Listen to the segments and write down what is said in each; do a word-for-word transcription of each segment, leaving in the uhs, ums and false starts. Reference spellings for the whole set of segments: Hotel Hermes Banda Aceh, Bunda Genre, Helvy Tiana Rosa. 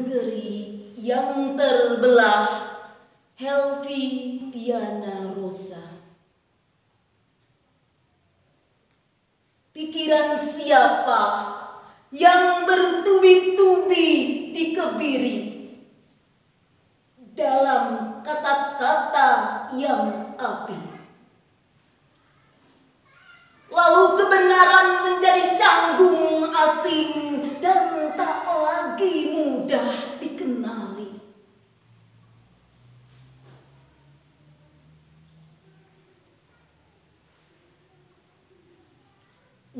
negeri yang terbelah, Helvy Tiana Rosa. Pikiran siapa yang bertubi-tubi dikebiri dalam kata-kata yang api, lalu kebenaran menjadi canggung asing dan tak lagi mudah dikenali.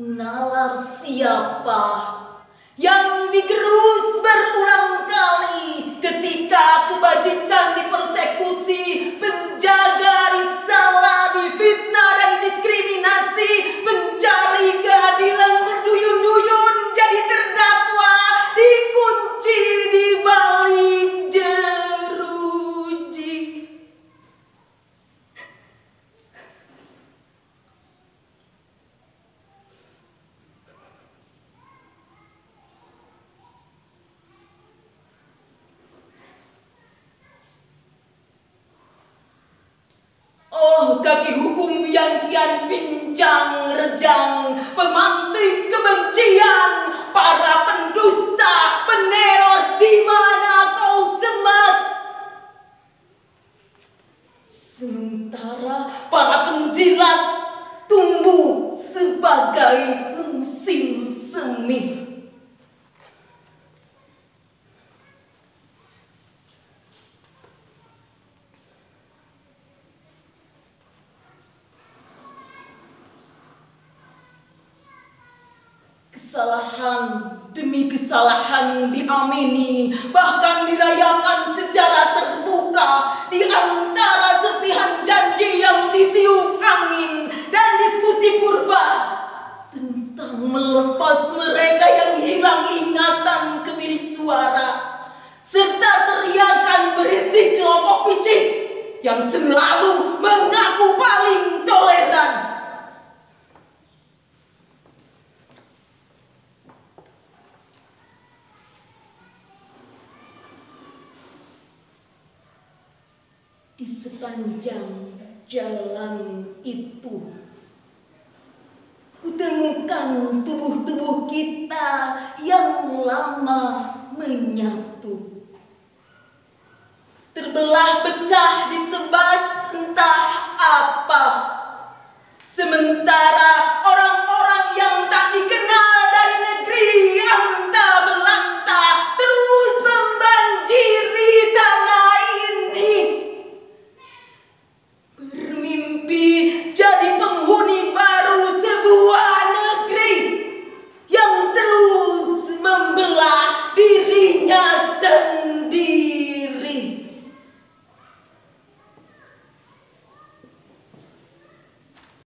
Nalar siapa yang digerus berulang kali ketika kebajikan dipersekusi, penjaga risalah difitnah dan diskriminasi, mencari keadilan berduyun-duyun jadi terdakwa dikunci di balik jeruji. Kaki hukum yang kian pincang rejang, pemantik kebencian, para pendusta, peneror, di mana kau semat? Sementara para penjilat tumbuh sebagai musim semi. Kesalahan demi kesalahan diamini, bahkan dirayakan secara terbuka di antara serpihan janji yang ditiup angin dan diskusi purba tentang melepas mereka yang hilang ingatan ke bilik suara, serta teriakan berisi kelompok picik yang selalu mengaku paling toleran. Di sepanjang jalan itu, kutemukan tubuh-tubuh kita yang lama menyatu, terbelah pecah ditebas entah apa. Sementara